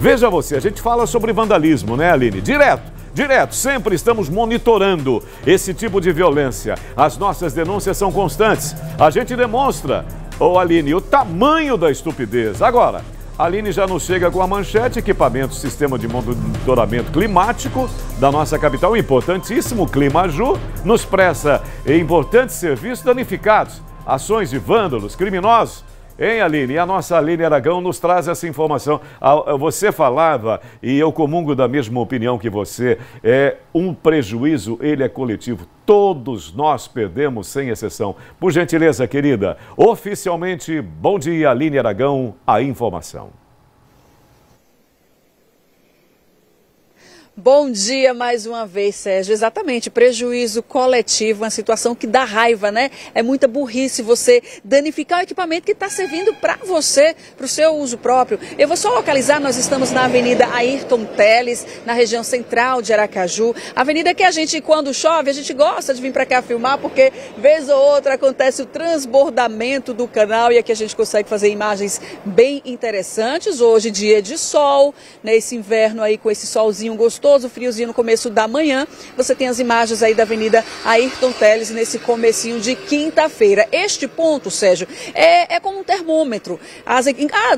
Veja você, a gente fala sobre vandalismo, né, Aline? Direto, sempre estamos monitorando esse tipo de violência. As nossas denúncias são constantes. A gente demonstra, Aline, o tamanho da estupidez. Agora, a Aline já nos chega com a manchete, equipamento, sistema de monitoramento climático da nossa capital, importantíssimo, ClimaJu, nos presta importantes serviços danificados, ações de vândalos, criminosos. Hein, Aline? E a nossa Aline Aragão nos traz essa informação. Você falava, e eu comungo da mesma opinião que você, é um prejuízo, ele é coletivo. Todos nós perdemos, sem exceção. Por gentileza, querida, oficialmente, bom dia, Aline Aragão, a informação. Bom dia mais uma vez, Sérgio. Exatamente, prejuízo coletivo, uma situação que dá raiva, né? É muita burrice você danificar o equipamento que está servindo para você, para o seu uso próprio. Eu vou só localizar, nós estamos na Avenida Ayrton Teles, na região central de Aracaju. Avenida que a gente, quando chove, a gente gosta de vir para cá filmar, porque vez ou outra acontece o transbordamento do canal e aqui a gente consegue fazer imagens bem interessantes. Hoje, dia de sol, nesse inverno aí com esse solzinho gostoso, o friozinho no começo da manhã. Você tem as imagens aí da Avenida Ayrton Teles nesse comecinho de quinta-feira. Este ponto, Sérgio, é como um termômetro.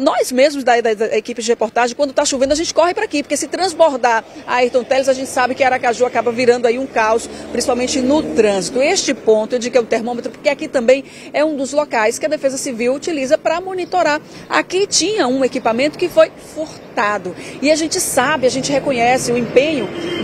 Nós mesmos da equipe de reportagem, quando está chovendo, a gente corre para aqui, porque se transbordar a Ayrton Teles, a gente sabe que Aracaju acaba virando aí um caos, principalmente no trânsito. Este ponto, eu digo que é um termômetro, porque aqui também é um dos locais que a Defesa Civil utiliza para monitorar. Aqui tinha um equipamento que foi furtado. E a gente sabe, a gente reconhece o empenho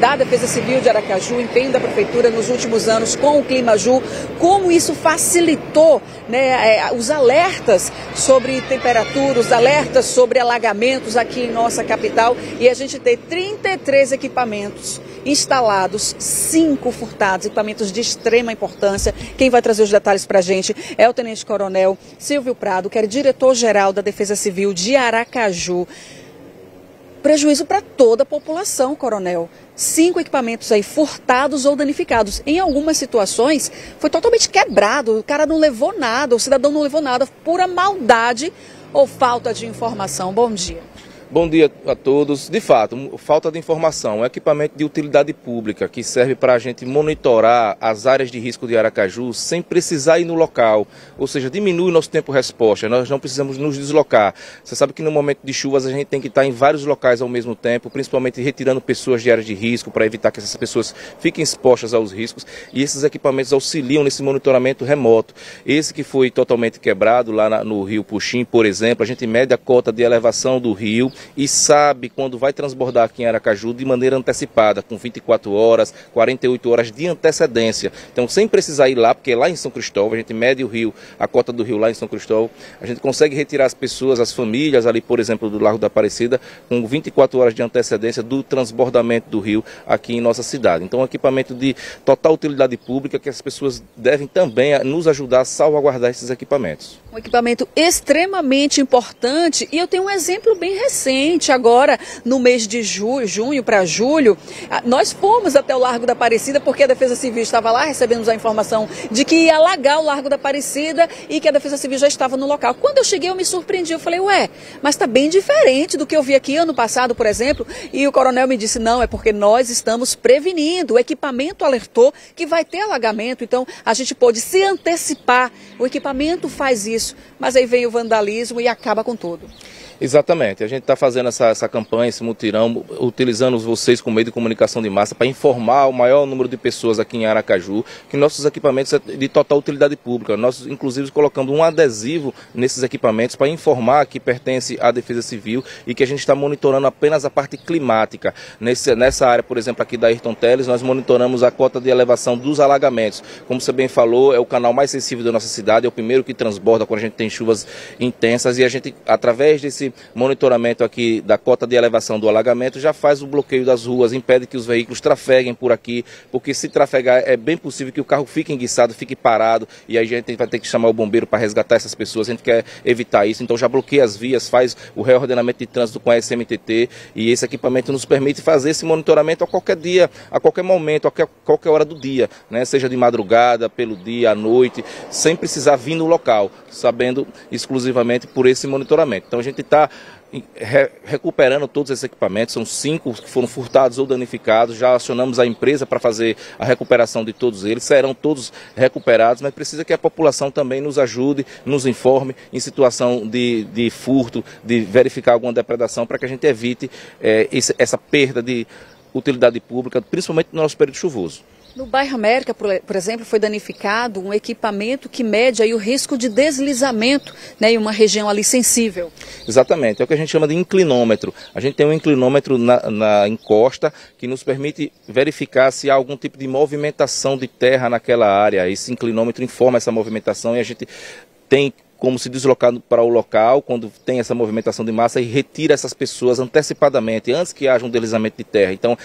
da Defesa Civil de Aracaju, o empenho da Prefeitura nos últimos anos com o ClimaJu, como isso facilitou, né, os alertas sobre temperatura, os alertas sobre alagamentos aqui em nossa capital, e a gente tem 33 equipamentos instalados, 5 furtados, equipamentos de extrema importância. Quem vai trazer os detalhes para a gente é o Tenente Coronel Silvio Prado, que é diretor-geral da Defesa Civil de Aracaju. Prejuízo para toda a população, coronel. 5 equipamentos aí furtados ou danificados. Em algumas situações foi totalmente quebrado, o cara não levou nada, o cidadão não levou nada, pura maldade ou falta de informação. Bom dia. Bom dia a todos. De fato, falta de informação. É um equipamento de utilidade pública que serve para a gente monitorar as áreas de risco de Aracaju sem precisar ir no local. Ou seja, diminui o nosso tempo-resposta. Nós não precisamos nos deslocar. Você sabe que no momento de chuvas a gente tem que estar em vários locais ao mesmo tempo, principalmente retirando pessoas de áreas de risco para evitar que essas pessoas fiquem expostas aos riscos. E esses equipamentos auxiliam nesse monitoramento remoto. Esse que foi totalmente quebrado lá no Rio Puxim, por exemplo, a gente mede a cota de elevação do rio e sabe quando vai transbordar aqui em Aracaju de maneira antecipada, com 24 horas, 48 horas de antecedência. Então, sem precisar ir lá, porque lá em São Cristóvão, a gente mede o rio, a cota do rio lá em São Cristóvão, a gente consegue retirar as pessoas, as famílias ali, por exemplo, do Largo da Aparecida, com 24 horas de antecedência do transbordamento do rio aqui em nossa cidade. Então, um equipamento de total utilidade pública que as pessoas devem também nos ajudar a salvaguardar esses equipamentos. Um equipamento extremamente importante, e eu tenho um exemplo bem recente. Agora, no mês de junho para julho, nós fomos até o Largo da Aparecida, porque a Defesa Civil estava lá, recebemos a informação de que ia alagar o Largo da Aparecida e que a Defesa Civil já estava no local. Quando eu cheguei, eu me surpreendi, eu falei, ué, mas está bem diferente do que eu vi aqui ano passado, por exemplo, e o coronel me disse, não, é porque nós estamos prevenindo, o equipamento alertou que vai ter alagamento, então a gente pôde se antecipar, o equipamento faz isso, mas aí vem o vandalismo e acaba com tudo. Exatamente, a gente está fazendo essa campanha, esse mutirão, utilizando vocês como meio de comunicação de massa para informar o maior número de pessoas aqui em Aracaju que nossos equipamentos são de total utilidade pública. Nós, inclusive, colocamos um adesivo nesses equipamentos para informar que pertence à Defesa Civil e que a gente está monitorando apenas a parte climática. Nessa área, por exemplo, aqui da Ayrton Teles, nós monitoramos a cota de elevação dos alagamentos. Como você bem falou, é o canal mais sensível da nossa cidade, é o primeiro que transborda quando a gente tem chuvas intensas e a gente, através desse monitoramento aqui da cota de elevação do alagamento, já faz o bloqueio das ruas, impede que os veículos trafeguem por aqui, porque se trafegar é bem possível que o carro fique enguiçado, fique parado, e aí a gente vai ter que chamar o bombeiro para resgatar essas pessoas, a gente quer evitar isso, então já bloqueia as vias, faz o reordenamento de trânsito com a SMTT, e esse equipamento nos permite fazer esse monitoramento a qualquer dia, a qualquer momento, a qualquer hora do dia, né? Seja de madrugada, pelo dia, à noite, sem precisar vir no local, sabendo exclusivamente por esse monitoramento. Então a gente está recuperando todos esses equipamentos. São 5 que foram furtados ou danificados. Já acionamos a empresa para fazer a recuperação de todos eles. Serão todos recuperados, mas precisa que a população também nos ajude, nos informe em situação de furto, de verificar alguma depredação, para que a gente evite essa perda de utilidade pública, principalmente no nosso período chuvoso. No bairro América, por exemplo, foi danificado um equipamento que mede aí o risco de deslizamento, né, em uma região ali sensível. Exatamente, é o que a gente chama de inclinômetro. A gente tem um inclinômetro na encosta que nos permite verificar se há algum tipo de movimentação de terra naquela área. Esse inclinômetro informa essa movimentação e a gente tem como se deslocar para o local quando tem essa movimentação de massa e retira essas pessoas antecipadamente, antes que haja um deslizamento de terra. Então,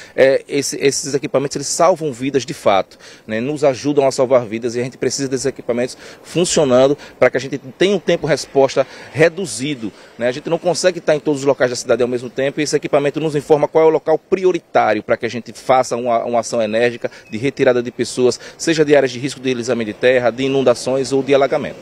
esses equipamentos eles salvam vidas de fato, né? Nos ajudam a salvar vidas, e a gente precisa desses equipamentos funcionando para que a gente tenha um tempo-resposta reduzido, né? A gente não consegue estar em todos os locais da cidade ao mesmo tempo, e esse equipamento nos informa qual é o local prioritário para que a gente faça uma ação enérgica de retirada de pessoas, seja de áreas de risco de deslizamento de terra, de inundações ou de alagamento.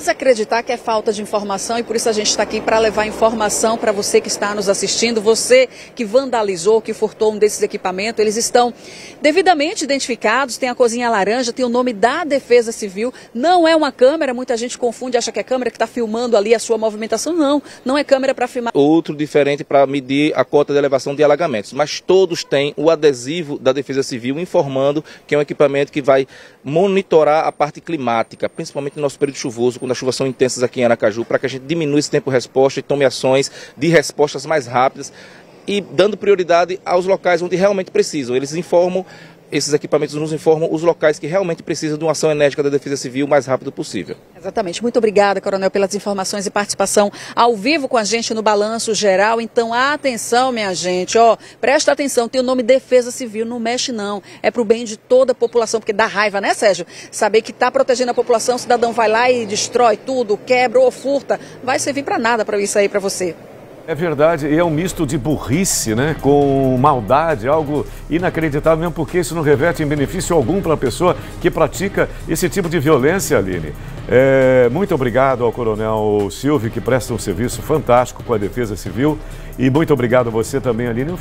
Vamos acreditar que é falta de informação, e por isso a gente está aqui para levar informação para você que está nos assistindo, você que vandalizou, que furtou um desses equipamentos. Eles estão devidamente identificados, tem a cozinha laranja, tem o nome da Defesa Civil, não é uma câmera, muita gente confunde, acha que é câmera que está filmando ali a sua movimentação, não, não é câmera para filmar. Outro diferente para medir a cota de elevação de alagamentos, mas todos têm o adesivo da Defesa Civil informando que é um equipamento que vai monitorar a parte climática, principalmente no nosso período chuvoso, quando as chuvas são intensas aqui em Aracaju, para que a gente diminua esse tempo-resposta e tome ações de respostas mais rápidas e dando prioridade aos locais onde realmente precisam. Eles informam, esses equipamentos nos informam os locais que realmente precisam de uma ação enérgica da Defesa Civil o mais rápido possível. Exatamente. Muito obrigada, Coronel, pelas informações e participação ao vivo com a gente no Balanço Geral. Então, atenção, minha gente, ó, presta atenção, tem o nome Defesa Civil, não mexe não, é pro bem de toda a população, porque dá raiva, né, Sérgio? Saber que tá protegendo a população, o cidadão vai lá e destrói tudo, quebra ou furta, vai servir para nada para isso aí, para você. É verdade, e é um misto de burrice, né, com maldade, algo inacreditável mesmo, porque isso não reverte em benefício algum para a pessoa que pratica esse tipo de violência, Aline. Muito obrigado ao Coronel Silvio, que presta um serviço fantástico com a Defesa Civil, e muito obrigado a você também, Aline.